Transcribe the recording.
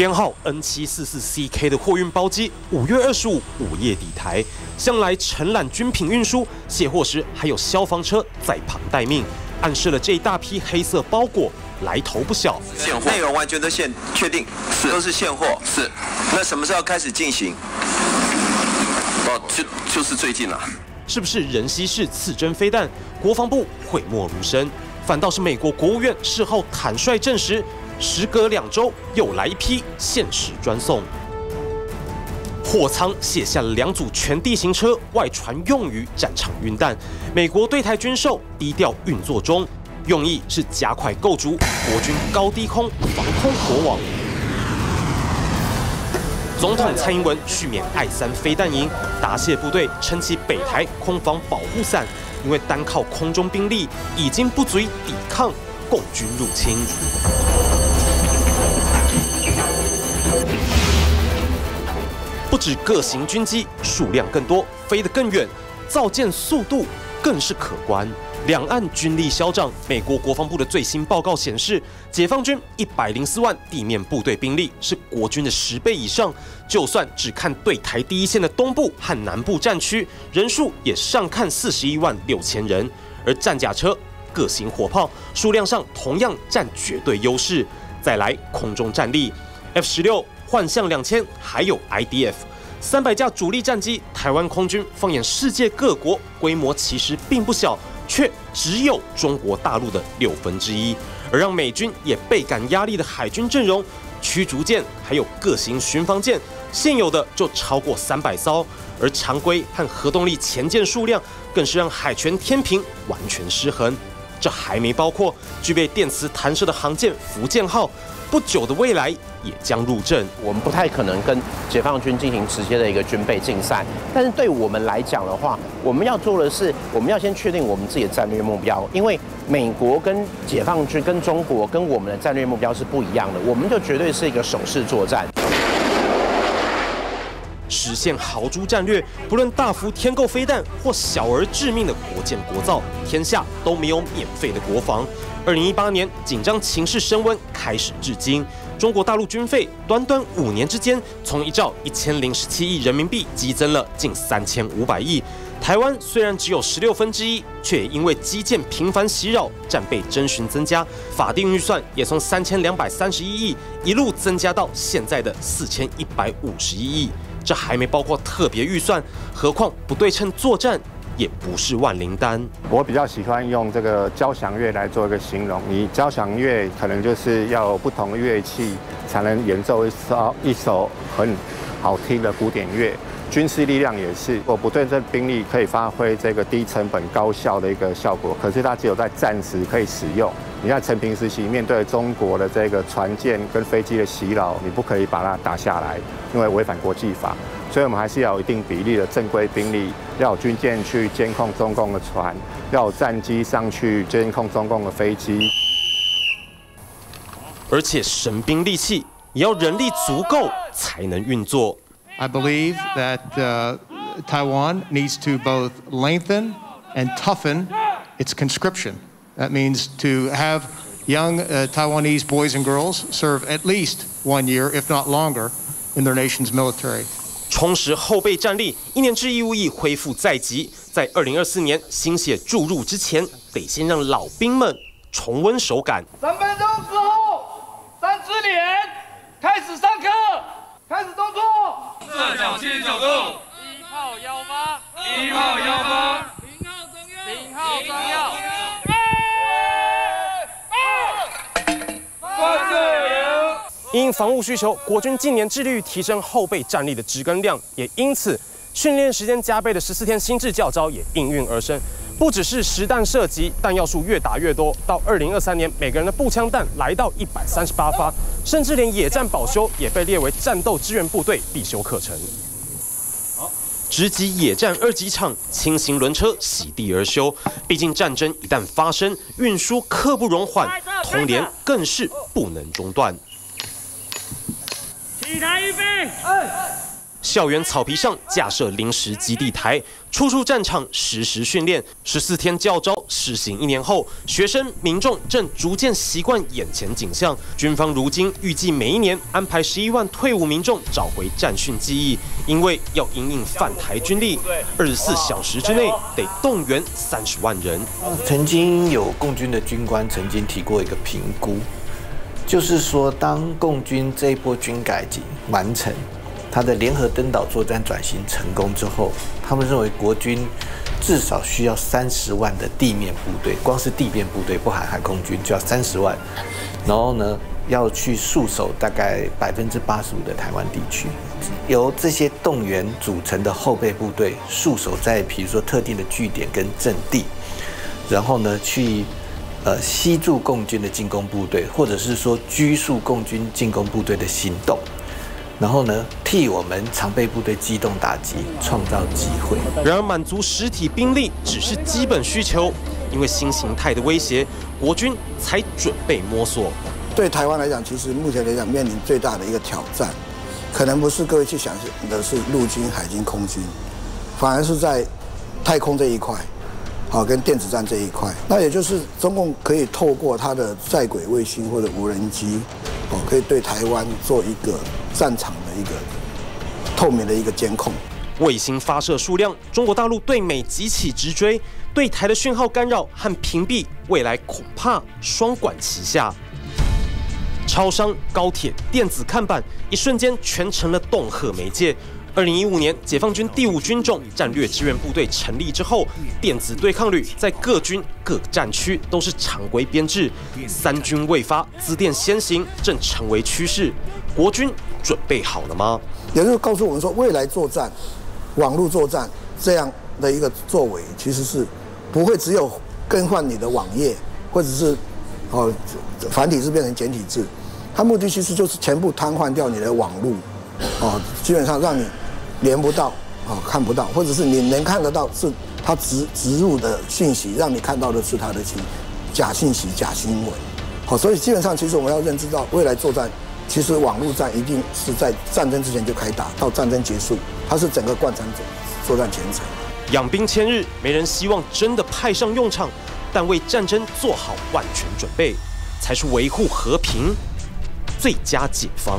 编号 N744CK 的货运包机，5月25午夜抵台，向来承揽军品运输，卸货时还有消防车在旁待命，暗示了这一大批黑色包裹来头不小。现货内容完全都确定，是都是现货，是。那什么时候开始进行？哦，就是最近了。 是不是人稀释刺针飞弹？国防部讳莫如深，反倒是美国国务院事后坦率证实，时隔2周又来一批限时专送。货舱卸下了2组全地形车，外传用于战场运弹。美国对台军售低调运作中，用意是加快构筑国军高低空防空火网。 总统蔡英文续免I-3飞弹营，答谢部队撑起北台空防保护伞，因为单靠空中兵力已经不足以抵抗共军入侵。不止各型军机数量更多，飞得更远，造舰速度更是可观。 两岸军力消长，美国国防部的最新报告显示，解放军104万地面部队兵力是国军的10倍以上。就算只看对台第一线的东部和南部战区，人数也上看41万6千人。而战甲车、各型火炮数量上同样占绝对优势。再来空中战力 ，F-16、幻象2000，还有 IDF。 300架主力战机，台湾空军放眼世界各国，规模其实并不小，却只有中国大陆的1/6。而让美军也倍感压力的海军阵容，驱逐舰还有各型巡防舰，现有的就超过300艘，而常规和核动力潜舰数量更是让海权天平完全失衡。这还没包括具备电磁弹射的航舰福建号。 不久的未来也将入阵。我们不太可能跟解放军进行直接的一个军备竞赛，但是对我们来讲的话，我们要做的是，我们要先确定我们自己的战略目标，因为美国跟解放军、跟中国、跟我们的战略目标是不一样的，我们就绝对是一个守势作战。 实现豪猪战略，不论大幅添购飞弹或小而致命的国建国造，天下都没有免费的国防。2018年紧张情势升温开始至今，中国大陆军费短短5年之间，从1兆1017亿人民币激增了近3500亿。台湾虽然只有16分之一，却也因为基建频繁袭扰、战备征询增加，法定预算也从3231亿一路增加到现在的4151亿。 这还没包括特别预算，何况不对称作战也不是万灵丹。我比较喜欢用这个交响乐来做一个形容，你交响乐可能就是要有不同乐器才能演奏一首很好听的古典乐。军事力量也是，我不对称兵力可以发挥这个低成本高效的一个效果，可是它只有在战时可以使用。你看陈平时期面对中国的这个船舰跟飞机的袭扰，你不可以把它打下来。 因为违反国际法，所以我们还是要有一定比例的正规兵力，要有军舰去监控中共的船，要有战机上去监控中共的飞机，而且神兵利器也要人力足够才能运作。I believe that Taiwan needs to both lengthen and toughen its conscription. That means to have young Taiwanese boys and girls serve at least 1 year, if not longer. in their nation's military. 充实后备战力，1年制义务役恢复在即，在2024年新血注入之前，得先让老兵们重温手感。3分钟之后，3只脸开始上课，开始动作。4角7度，1号18，1号18，0号中药。 因防务需求，国军近年致力于提升后备战力的值跟量，也因此训练时间加倍的14天新制教招也应运而生。不只是实弹射击，弹药数越打越多，到2023年，每个人的步枪弹来到138发，甚至连野战保修也被列为战斗支援部队必修课程。好，直击野战2级场，轻型轮车席地而修。毕竟战争一旦发生，运输刻不容缓，通联更是不能中断。 起台预备！校园草皮上架设临时基地台，处战场实时训练。14天教招试行1年后，学生、民众正逐渐习惯眼前景象。军方如今预计每一年安排11万退伍民众找回战训记忆，因为要因应犯台军力，24小时之内得动员30万人。曾经有共军的军官曾经提过一个评估，就是说，当共军这一波军改完成，他的联合登岛作战转型成功之后，他们认为国军至少需要30万的地面部队，光是地面部队不含海空军就要30万，然后呢要去戍守大概85%的台湾地区，由这些动员组成的后备部队戍守在比如说特定的据点跟阵地，然后呢去吸住共军的进攻部队，或者是说拘束共军进攻部队的行动。 然后呢，替我们常备部队机动打击，创造机会。然而，满足实体兵力只是基本需求，因为新形态的威胁，国军才准备摸索。对台湾来讲，其实目前来讲面临最大的一个挑战，可能不是各位去想的是陆军、海军、空军，反而是在太空这一块，好跟电子战这一块。那也就是中共可以透过它的在轨卫星或者无人机。 可以对台湾做一个战场的一个透明的一个监控。卫星发射数量，中国大陆对美急起直追，对台的讯号干扰和屏蔽，未来恐怕双管齐下。超商、高铁、电子看板，一瞬间全成了恫吓媒介。2015年，解放军第5军种战略支援部队成立之后，电子对抗旅在各军各战区都是常规编制，3军未发，资电先行正成为趋势。国军准备好了吗？也就是告诉我们说，未来作战、网络作战这样的一个作为，其实是不会只有更换你的网页，或者是繁体字变成简体字，它目的其实就是全部瘫痪掉你的网络。 基本上让你连不到，看不到，或者是你能看得到是它植入的讯息，让你看到的是它的假讯息、假新闻，所以基本上其实我们要认知到，未来作战其实网络战一定是在战争之前就开打，到战争结束，它是整个贯穿作战全程。养兵千日，没人希望真的派上用场，但为战争做好万全准备，才是维护和平最佳解方。